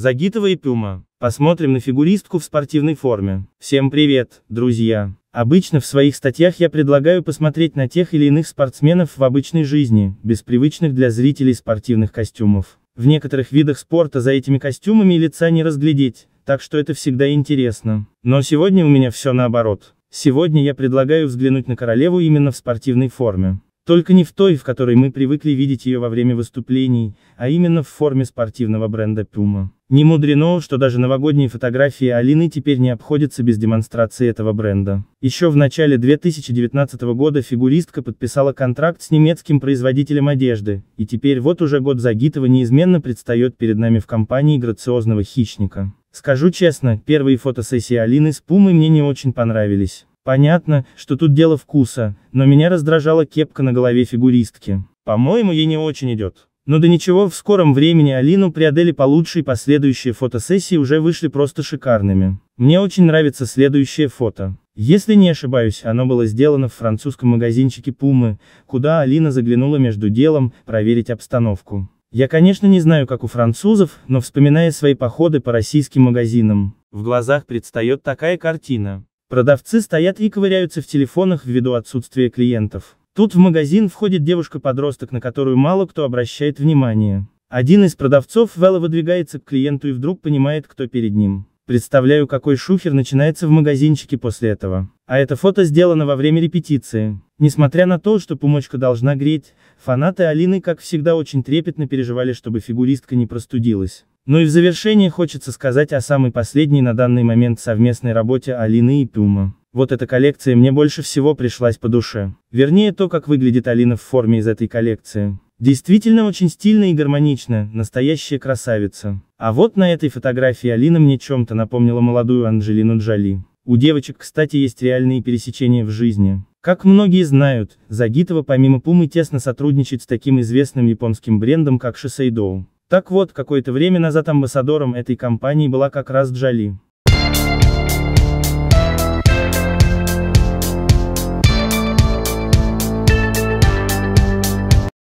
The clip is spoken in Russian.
Загитова и Puma. Посмотрим на фигуристку в спортивной форме. Всем привет, друзья! Обычно в своих статьях я предлагаю посмотреть на тех или иных спортсменов в обычной жизни, без привычных для зрителей спортивных костюмов. В некоторых видах спорта за этими костюмами лица не разглядеть, так что это всегда интересно. Но сегодня у меня все наоборот. Сегодня я предлагаю взглянуть на королеву именно в спортивной форме. Только не в той, в которой мы привыкли видеть ее во время выступлений, а именно в форме спортивного бренда Puma. Не мудрено, что даже новогодние фотографии Алины теперь не обходятся без демонстрации этого бренда. Еще в начале 2019 года фигуристка подписала контракт с немецким производителем одежды, и теперь вот уже год Загитова неизменно предстает перед нами в компании грациозного хищника. Скажу честно, первые фотосессии Алины с Puma мне не очень понравились. Понятно, что тут дело вкуса, но меня раздражала кепка на голове фигуристки. По-моему, ей не очень идет. Но да ничего, в скором времени Алину приодели получше, и последующие фотосессии уже вышли просто шикарными. Мне очень нравится следующее фото. Если не ошибаюсь, оно было сделано в французском магазинчике Puma, куда Алина заглянула между делом проверить обстановку. Я, конечно, не знаю, как у французов, но вспоминая свои походы по российским магазинам, в глазах предстает такая картина. Продавцы стоят и ковыряются в телефонах ввиду отсутствия клиентов. Тут в магазин входит девушка-подросток, на которую мало кто обращает внимание. Один из продавцов вяло выдвигается к клиенту и вдруг понимает, кто перед ним. Представляю, какой шухер начинается в магазинчике после этого. А это фото сделано во время репетиции. Несмотря на то, что пумочка должна греть, фанаты Алины, как всегда, очень трепетно переживали, чтобы фигуристка не простудилась. Ну и в завершение хочется сказать о самой последней на данный момент совместной работе Алины и Puma. Вот эта коллекция мне больше всего пришлась по душе. Вернее, то, как выглядит Алина в форме из этой коллекции. Действительно очень стильно и гармонично, настоящая красавица. А вот на этой фотографии Алина мне чем-то напомнила молодую Анджелину Джоли. У девочек, кстати, есть реальные пересечения в жизни. Как многие знают, Загитова помимо Puma тесно сотрудничает с таким известным японским брендом, как Shiseido. Так вот, какое-то время назад амбассадором этой компании была как раз Джоли.